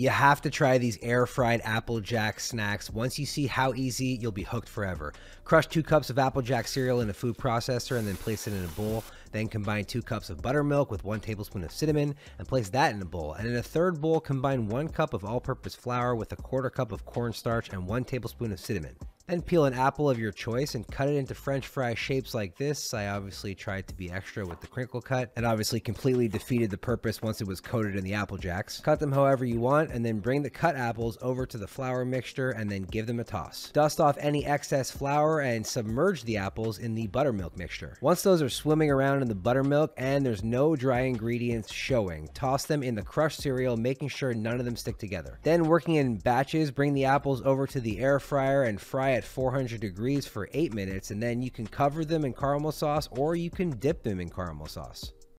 You have to try these air fried Apple Jack snacks. Once you see how easy, you'll be hooked forever. Crush 2 cups of Apple Jack cereal in a food processor and then place it in a bowl. Then combine 2 cups of buttermilk with 1 tablespoon of cinnamon and place that in a bowl. And in a third bowl, combine 1 cup of all-purpose flour with 1/4 cup of cornstarch and 1 tablespoon of cinnamon. Then peel an apple of your choice and cut it into French fry shapes like this. I obviously tried to be extra with the crinkle cut and obviously completely defeated the purpose once it was coated in the Apple Jacks. Cut them however you want and then bring the cut apples over to the flour mixture and then give them a toss. Dust off any excess flour and submerge the apples in the buttermilk mixture. Once those are swimming around in the buttermilk and there's no dry ingredients showing, toss them in the crushed cereal, making sure none of them stick together. Then working in batches, bring the apples over to the air fryer and fry it at 400 degrees for 8 minutes, and then you can cover them in caramel sauce or you can dip them in caramel sauce.